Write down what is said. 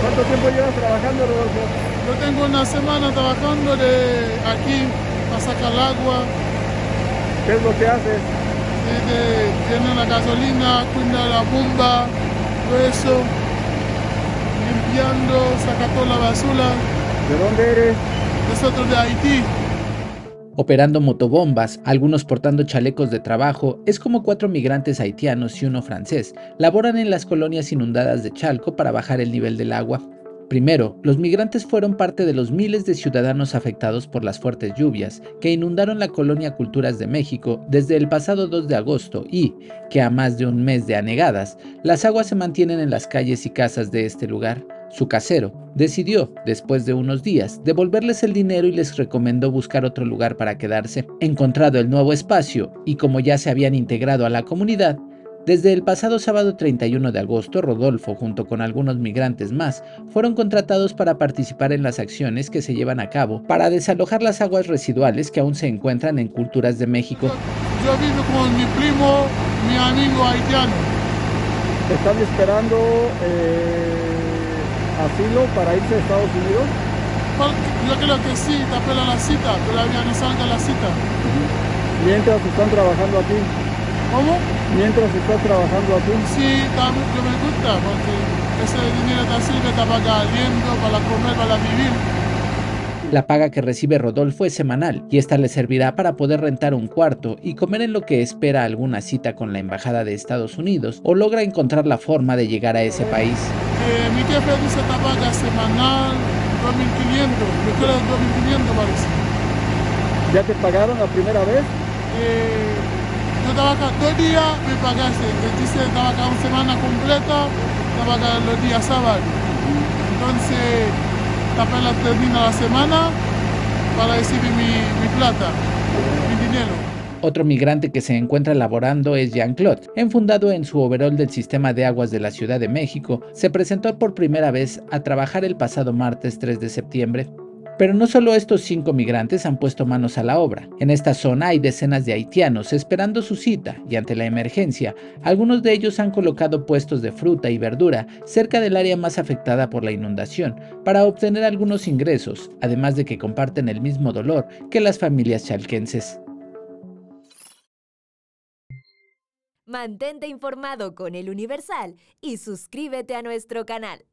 ¿Cuánto tiempo llevas trabajando, Rodolfo? Yo tengo una semana trabajando de aquí a sacar el agua. ¿Qué es lo que haces? Tiene la gasolina, cuida la bomba, todo eso, limpiando, saca toda la basura. ¿De dónde eres? Nosotros de Haití. Operando motobombas, algunos portando chalecos de trabajo, es como 4 migrantes haitianos y uno francés, laboran en las colonias inundadas de Chalco para bajar el nivel del agua. Primero, los migrantes fueron parte de los miles de ciudadanos afectados por las fuertes lluvias que inundaron la colonia Culturas de México desde el pasado 2 de agosto y, que a más de un mes de anegadas, las aguas se mantienen en las calles y casas de este lugar. Su casero decidió, después de unos días, devolverles el dinero y les recomendó buscar otro lugar para quedarse. Encontrado el nuevo espacio y como ya se habían integrado a la comunidad, desde el pasado sábado 31 de agosto, Rodolfo, junto con algunos migrantes más, fueron contratados para participar en las acciones que se llevan a cabo para desalojar las aguas residuales que aún se encuentran en Culturas de México. Yo vivo con mi primo, mi amigo haitiano. ¿Están esperando asilo para irse a Estados Unidos? Yo creo que sí, te apelan la cita, todavía no salga la cita. Mientras están trabajando aquí. ¿Cómo? Mientras estás trabajando aquí. Sí, también me gusta, porque ese dinero te sirve para pagar aliento, para comer, para vivir. La paga que recibe Rodolfo es semanal y esta le servirá para poder rentar un cuarto y comer en lo que espera alguna cita con la embajada de Estados Unidos o logra encontrar la forma de llegar a ese país. Mi jefe dice que paga semanal 2,500, me queda 2,500 parece. ¿Ya te pagaron la primera vez? Yo trabajo 2 días, me pagaste. Dice trabajar una semana completa, trabajar los días sábados. Entonces, apenas termina la semana para recibir mi plata, mi dinero. Otro migrante que se encuentra laborando es Jean-Claude. Enfundado en su overol del Sistema de Aguas de la Ciudad de México, se presentó por primera vez a trabajar el pasado martes 3 de septiembre. Pero no solo estos 5 migrantes han puesto manos a la obra. En esta zona hay decenas de haitianos esperando su cita y ante la emergencia, algunos de ellos han colocado puestos de fruta y verdura cerca del área más afectada por la inundación para obtener algunos ingresos, además de que comparten el mismo dolor que las familias chalquenses. Mantente informado con El Universal y suscríbete a nuestro canal.